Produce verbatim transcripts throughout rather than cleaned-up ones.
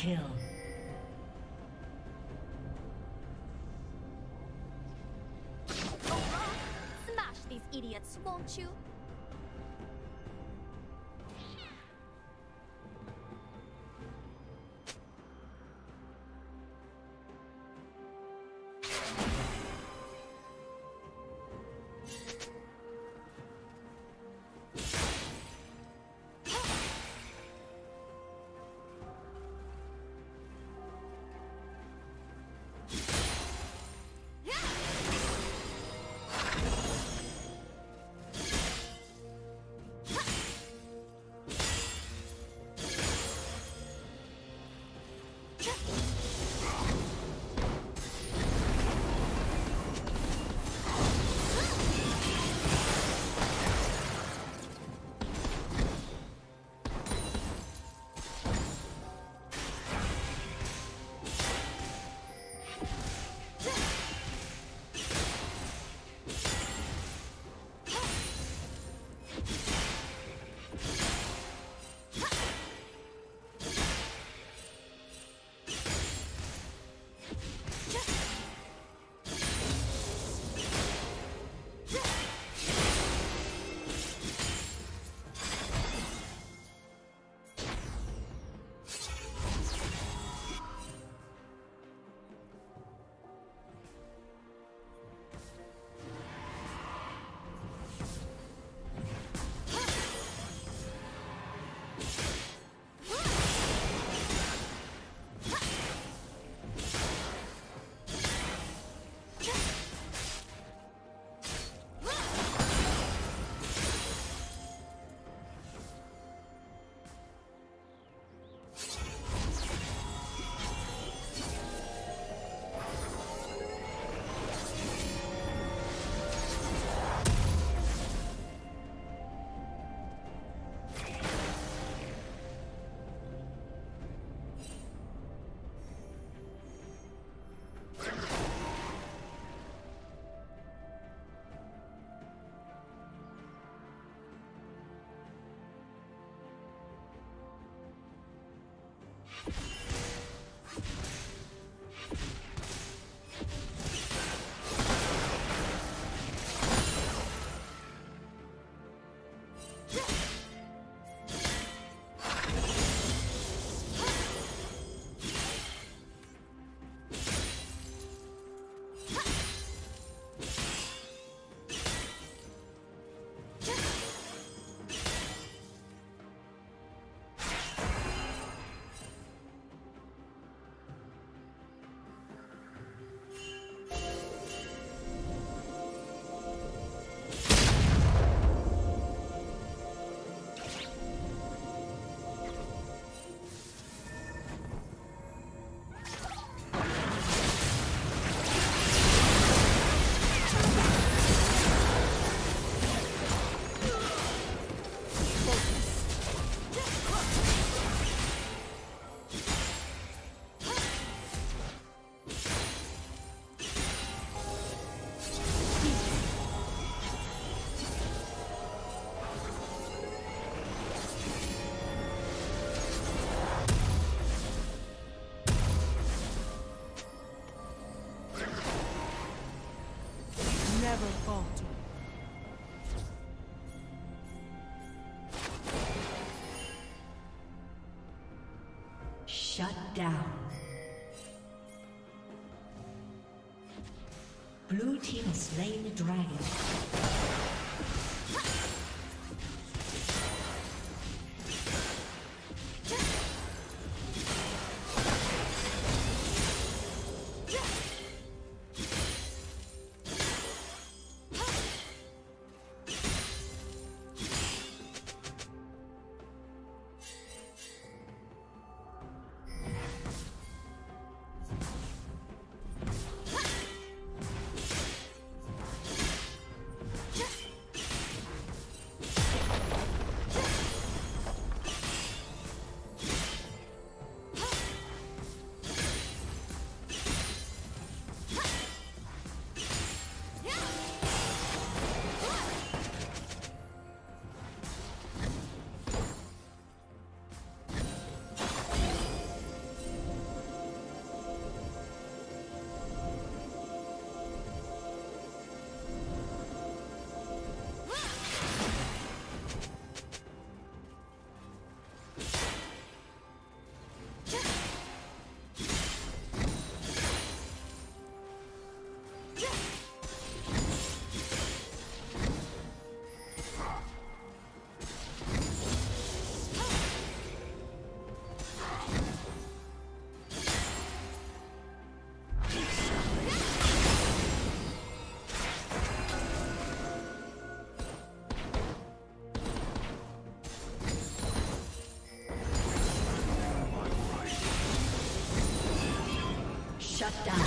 kill. Smash these idiots, won't you? Shut down. Blue team has slain the dragon. Shut down.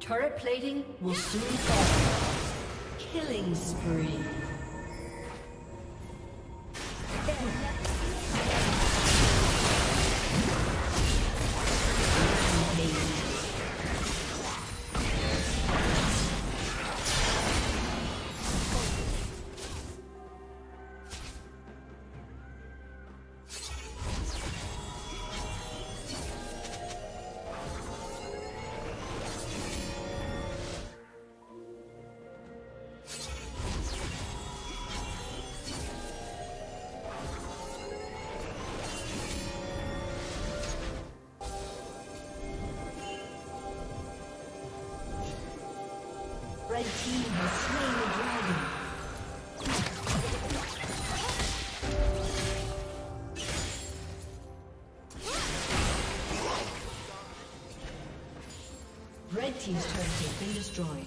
Turret plating will soon fall. Killing spree. Red team has slain the dragon. Red team's turret has been destroyed.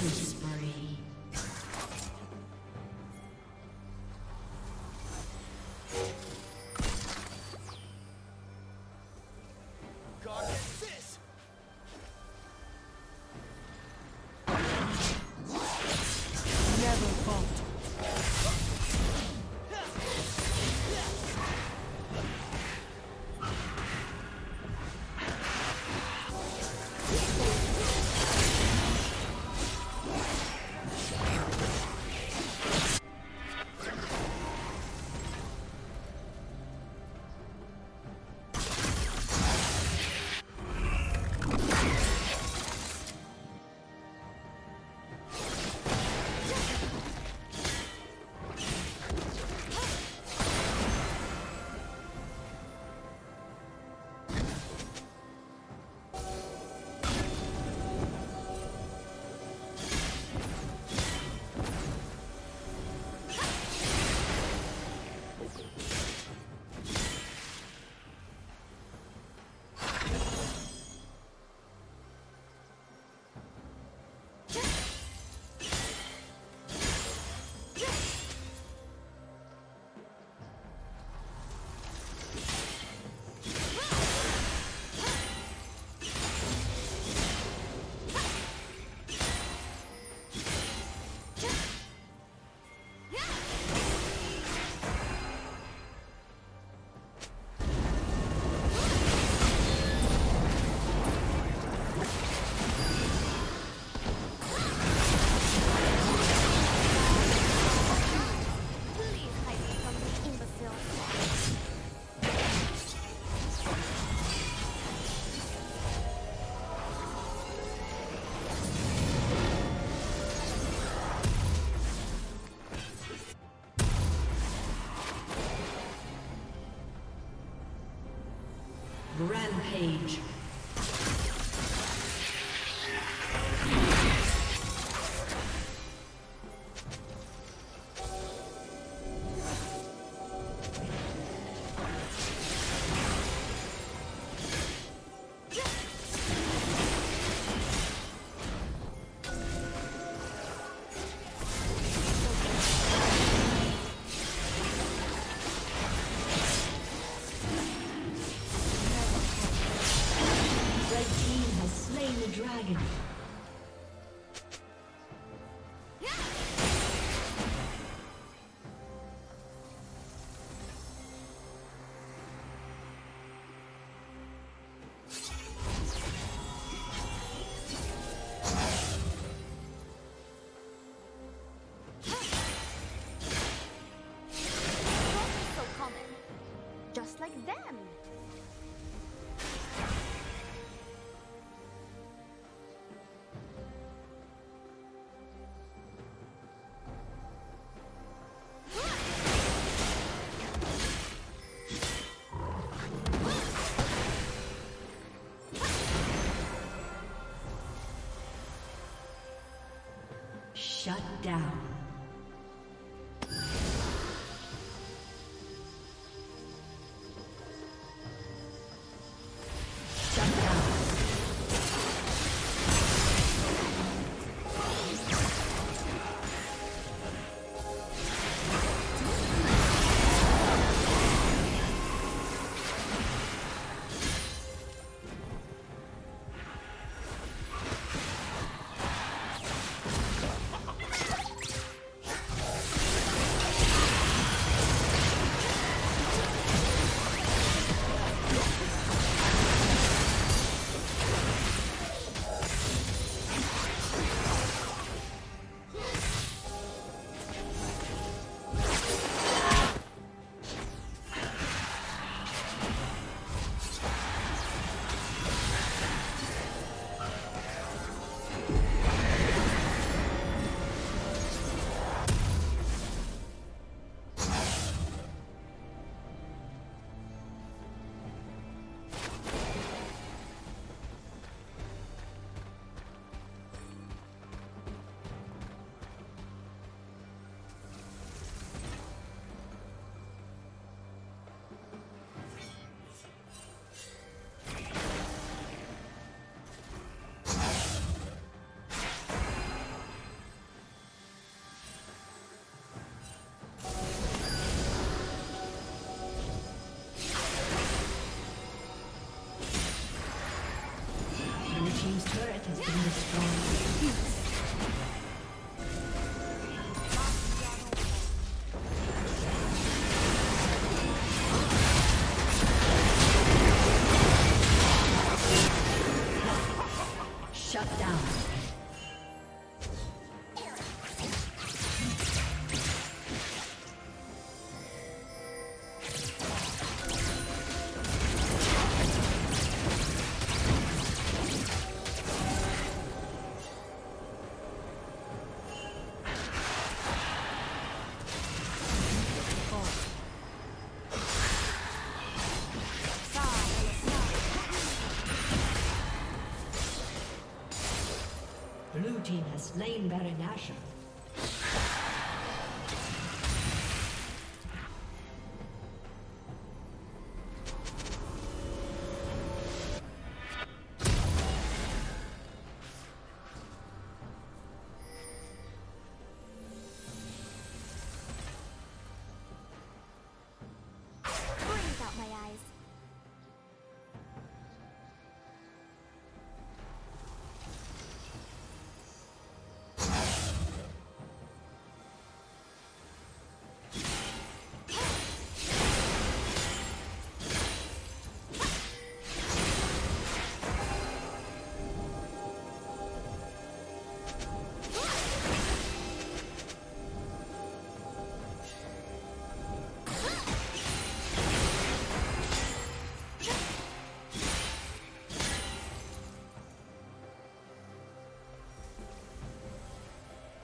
Spree. Rampage. Like them. Shut down. Slain Baron Nashor.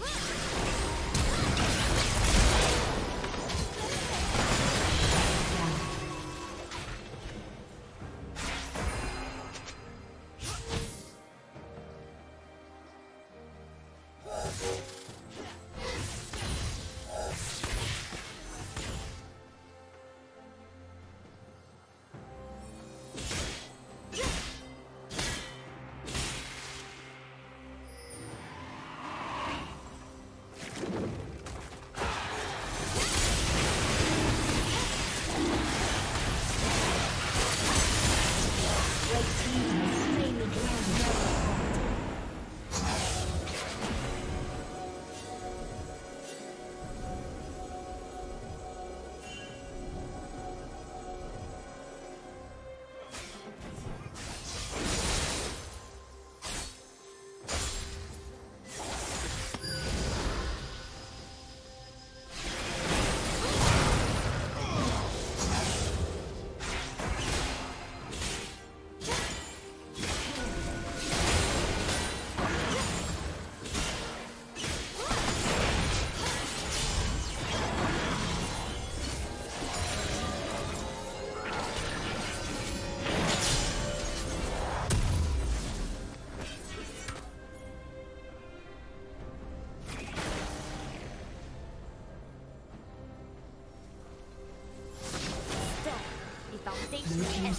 Blue team's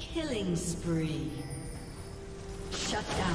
Killing spree. Shut down.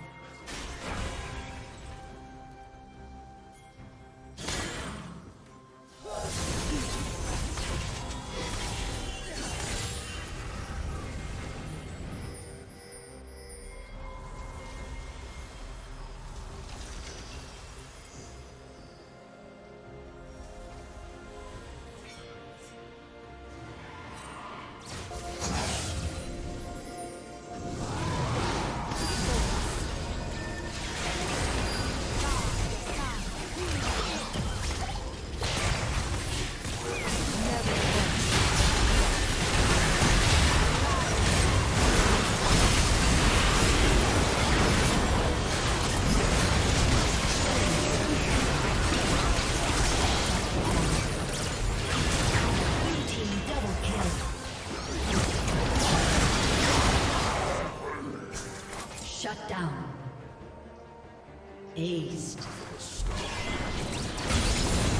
Down. Aced.